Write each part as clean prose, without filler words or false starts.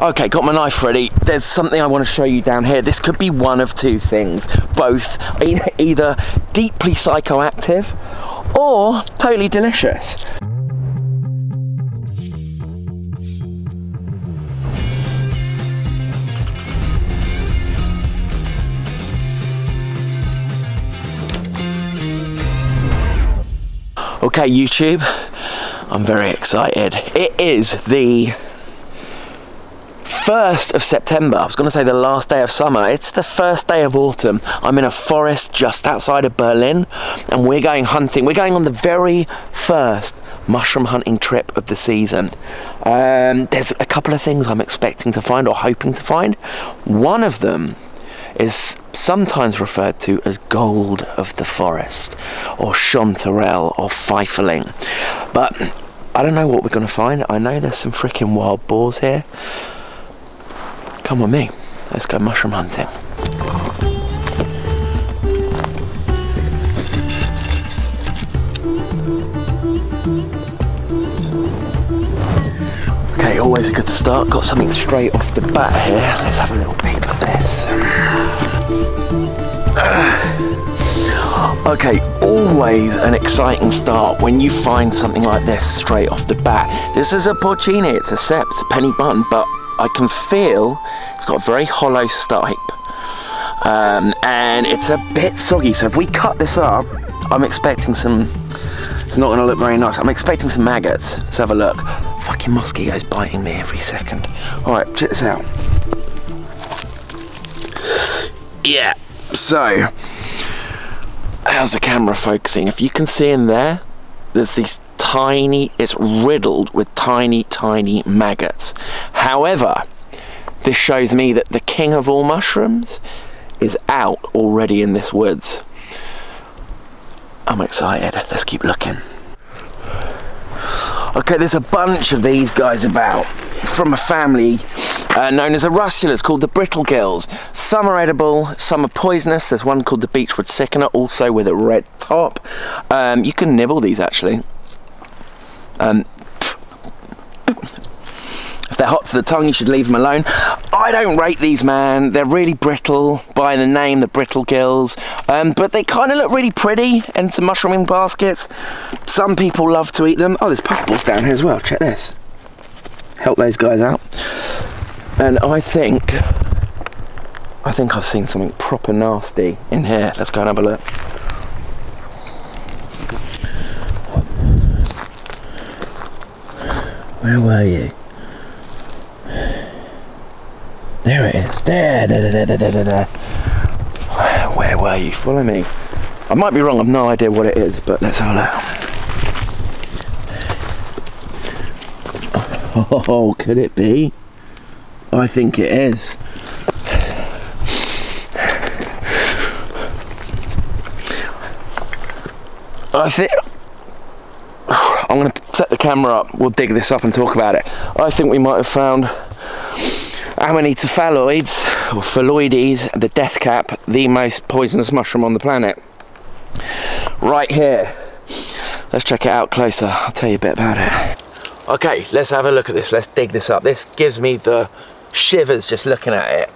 Okay, got my knife ready. There's something I want to show you down here. This could be one of two things. Both, either deeply psychoactive or totally delicious. Okay, YouTube, I'm very excited. It is the 1st of September. I was going to say the last day of summer. It's the first day of autumn. I'm in a forest just outside of Berlin, and we're going hunting. We're going on the very first mushroom hunting trip of the season. There's a couple of things I'm expecting to find or hoping to find. One of them is sometimes referred to as gold of the forest, or chanterelle, or Pfifferling. But I don't know what we're going to find. I know there's some freaking wild boars here. Come with me. Let's go mushroom hunting. Okay, always good to start. Got something straight off the bat here. Let's have a little peep at this. Okay, always an exciting start when you find something like this straight off the bat. This is a porcini, it's a cep, it's a penny bun, but I can feel it's got a very hollow stipe, and it's a bit soggy, so if we cut this up, I'm expecting some, it's not going to look very nice, I'm expecting some maggots. Let's have a look. Fucking mosquitoes biting me every second. Alright, check this out. Yeah. So, how's the camera focusing? If you can see in there, there's these tiny, it's riddled with tiny, tiny maggots. However, this shows me that the king of all mushrooms is out already in this woods. I'm excited, let's keep looking. Okay, there's a bunch of these guys about, from a family known as a Russula. It's called the Brittle Gills. Some are edible, some are poisonous. There's one called the Beechwood Sickener, also with a red top. You can nibble these actually. If they're hot to the tongue, you should leave them alone. I don't rate these, man. They're really brittle, by the name, the Brittle Gills. But they kind of look really pretty into mushrooming baskets. Some people love to eat them. Oh, there's puffballs down here as well. Check this. Help those guys out. And I think I've seen something proper nasty in here. Let's go and have a look. Where were you? There it is. There. Where were you? Follow me. I might be wrong. I've no idea what it is, but let's have a look. Oh, could it be? I think it is. I'm going to set the camera up. We'll dig this up and talk about it. I think we might have found Amanita phalloides, or phalloides, the death cap, the most poisonous mushroom on the planet. Right here. Let's check it out closer. I'll tell you a bit about it. Okay, let's have a look at this. Let's dig this up. This gives me the shivers just looking at it.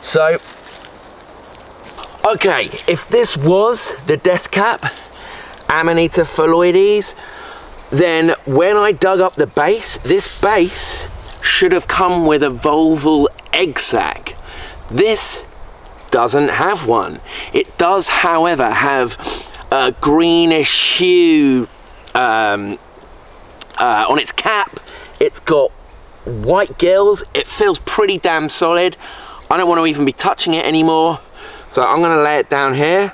So, okay, if this was the death cap, Amanita phalloides, then when I dug up the base, this base should have come with a volval egg sac. This doesn't have one. It does, however, have a greenish hue on its cap. It's got white gills. It feels pretty damn solid. I don't want to even be touching it anymore. So I'm going to lay it down here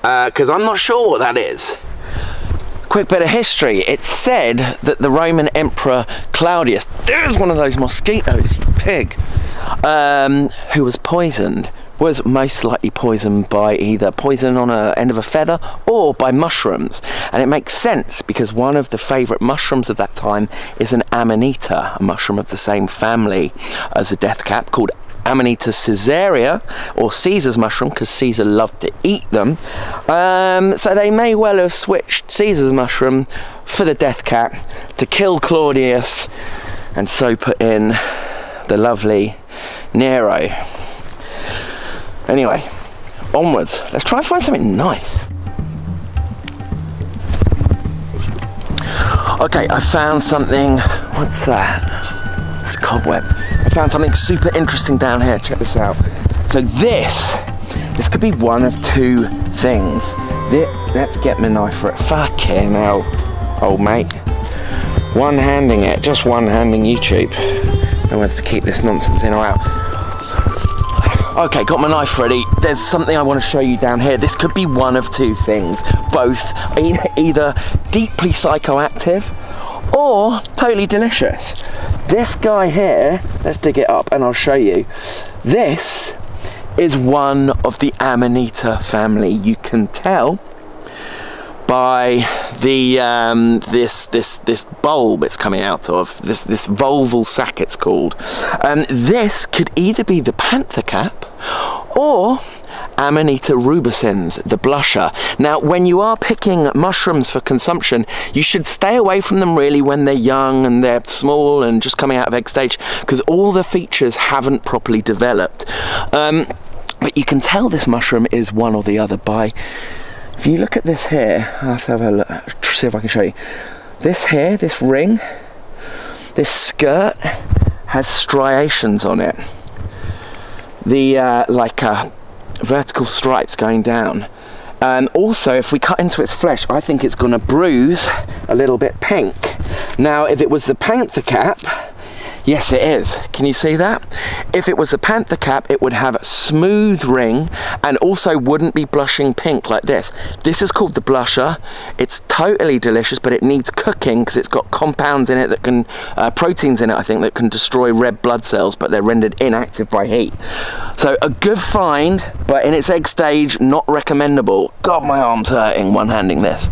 because I'm not sure what that is. Quick bit of history. It's said that the Roman Emperor Claudius, there's one of those mosquitoes, you pig, who was poisoned, was most likely poisoned by either poison on the end of a feather or by mushrooms. And it makes sense because one of the favourite mushrooms of that time is an Amanita, a mushroom of the same family as a death cap, called Amanita caesarea, or Caesar's mushroom, because Caesar loved to eat them. So they may well have switched Caesar's mushroom for the death cap to kill Claudius and so put in the lovely Nero. Anyway, onwards. Let's try and find something nice. Okay, I found something. What's that? It's a cobweb. I found something super interesting down here. Check this out. So this could be one of two things. Let's get my knife for it. Fucking hell, old mate. One-handing it, just one-handing YouTube. No one has to keep this nonsense in or out. Okay, got my knife ready. There's something I want to show you down here. This could be one of two things. Both, either deeply psychoactive or totally delicious. This guy here, let's dig it up and I'll show you. This is one of the Amanita family. You can tell by the this bulb it's coming out of, this volval sac it's called. This could either be the panther cap or Amanita rubescens, the blusher. Now, when you are picking mushrooms for consumption, you should stay away from them really when they're young and they're small and just coming out of egg stage, because all the features haven't properly developed. But you can tell this mushroom is one or the other by, if you look at this here, I'll have to have a look, see if I can show you. This here, this ring, this skirt has striations on it. The, vertical stripes going down, and also if we cut into its flesh, I think it's going to bruise a little bit pink. Now, if it was the panther cap, yes it is, can you see that? If it was the panther cap, it would have a smooth ring and also wouldn't be blushing pink like this. This is called the blusher. It's totally delicious, but it needs cooking because it's got compounds in it that can, proteins in it I think, that can destroy red blood cells, but they're rendered inactive by heat. So a good find, but in its egg stage, not recommendable. God, my arm's hurting one-handing this.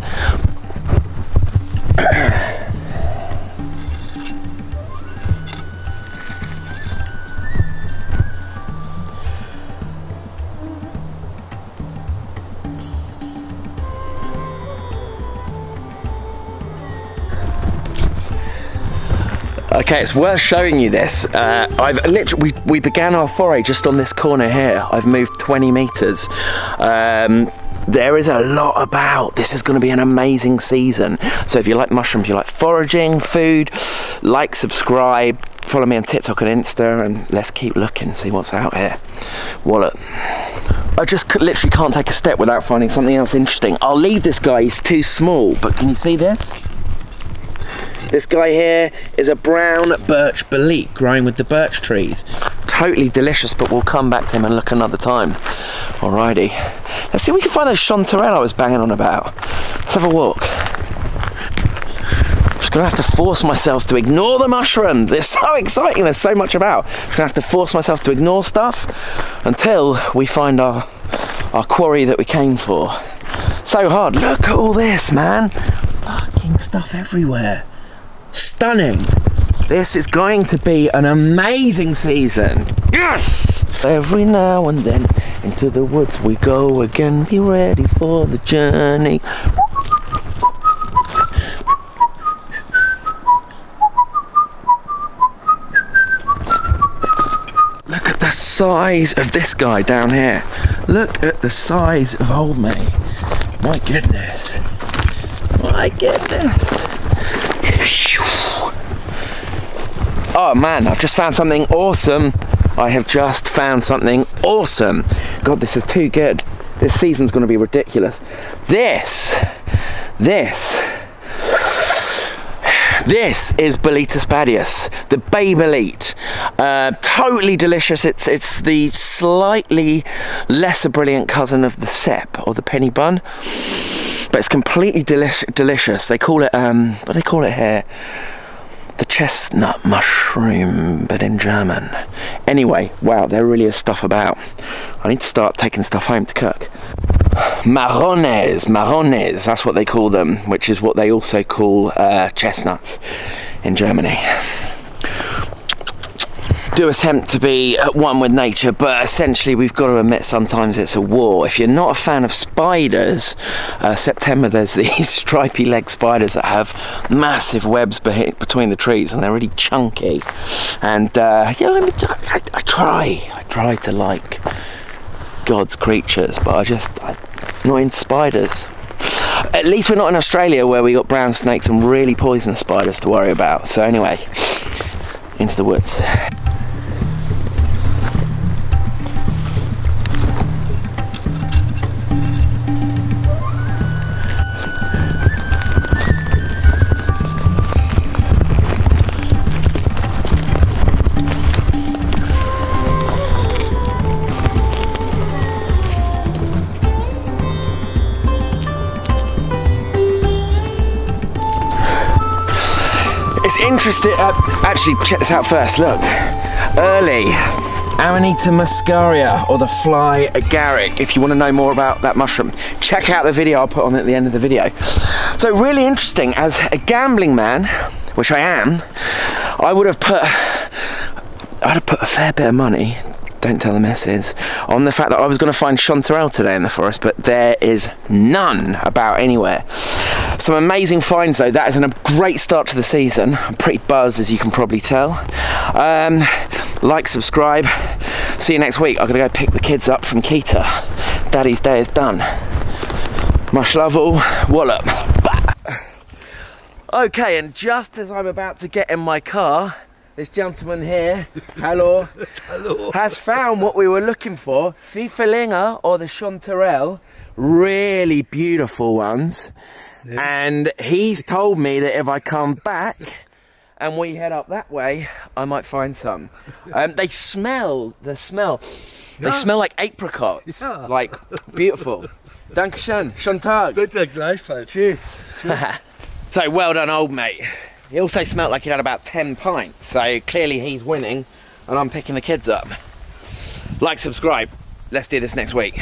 Okay, it's worth showing you this. We began our foray just on this corner here. I've moved 20 meters. There is a lot about. This is going to be an amazing season. So if you like mushrooms, you like foraging, food, like, subscribe, follow me on TikTok and Insta, and let's keep looking, see what's out here. Wallet. I just literally can't take a step without finding something else interesting. I'll leave this guy, he's too small, but can you see this? This guy here is a brown birch bolete growing with the birch trees. Totally delicious, but we'll come back to him and look another time. Alrighty. Let's see if we can find those chanterelle I was banging on about. Let's have a walk. I'm just gonna have to force myself to ignore the mushrooms. They're so exciting, there's so much about. I'm just gonna have to force myself to ignore stuff until we find our quarry that we came for. So hard. Look at all this, man. Fucking stuff everywhere. Stunning. This is going to be an amazing season. Yes! Every now and then into the woods we go again. Be ready for the journey. Look at the size of this guy down here. Look at the size of old me. My goodness. My goodness. Oh man, I've just found something awesome. I have just found something awesome. God, this is too good. This season's gonna be ridiculous. This is Boletus spadius, the bay bolete. Totally delicious. It's the slightly lesser brilliant cousin of the cep or the penny bun. But it's completely delicious. They call it, what do they call it here? The chestnut mushroom, but in German. Anyway, wow, there really is stuff about. I need to start taking stuff home to cook. Marrones, that's what they call them, which is what they also call chestnuts in Germany. do attempt to be at one with nature, but essentially we've got to admit sometimes it's a war. If you're not a fan of spiders, September there's these stripy leg spiders that have massive webs between the trees, and they're really chunky. And yeah, I try to like God's creatures, but I'm not into spiders. At least we're not in Australia, where we got brown snakes and really poisonous spiders to worry about. So anyway, into the woods. Interesting. Actually, check this out first. Look, early Amanita muscaria, or the fly agaric. If you want to know more about that mushroom, check out the video I'll put on at the end of the video. So really interesting. As a gambling man, which I am, I'd have put a fair bit of money, don't tell the missus, on the fact that I was going to find chanterelle today in the forest, but there is none about anywhere. Some amazing finds though. That is a great start to the season. I'm pretty buzzed, as you can probably tell. Like, subscribe, see you next week. I'm gonna go pick the kids up from Kita. Daddy's day is done. Much love all, wallop. Bah. Okay, and just as I'm about to get in my car, this gentleman here, hello, hello, has found what we were looking for, Pfifferling, or the chanterelle, really beautiful ones. Yeah. And he's told me that if I come back and we head up that way, I might find some. They smell, they smell like apricots, yeah. Like beautiful. Dankeschön, schönen Tag. Bitte gleichfalls. Tschüss. So well done, old mate. He also smelt like he'd had about 10 pints, so clearly he's winning, and I'm picking the kids up. Like, subscribe. Let's do this next week.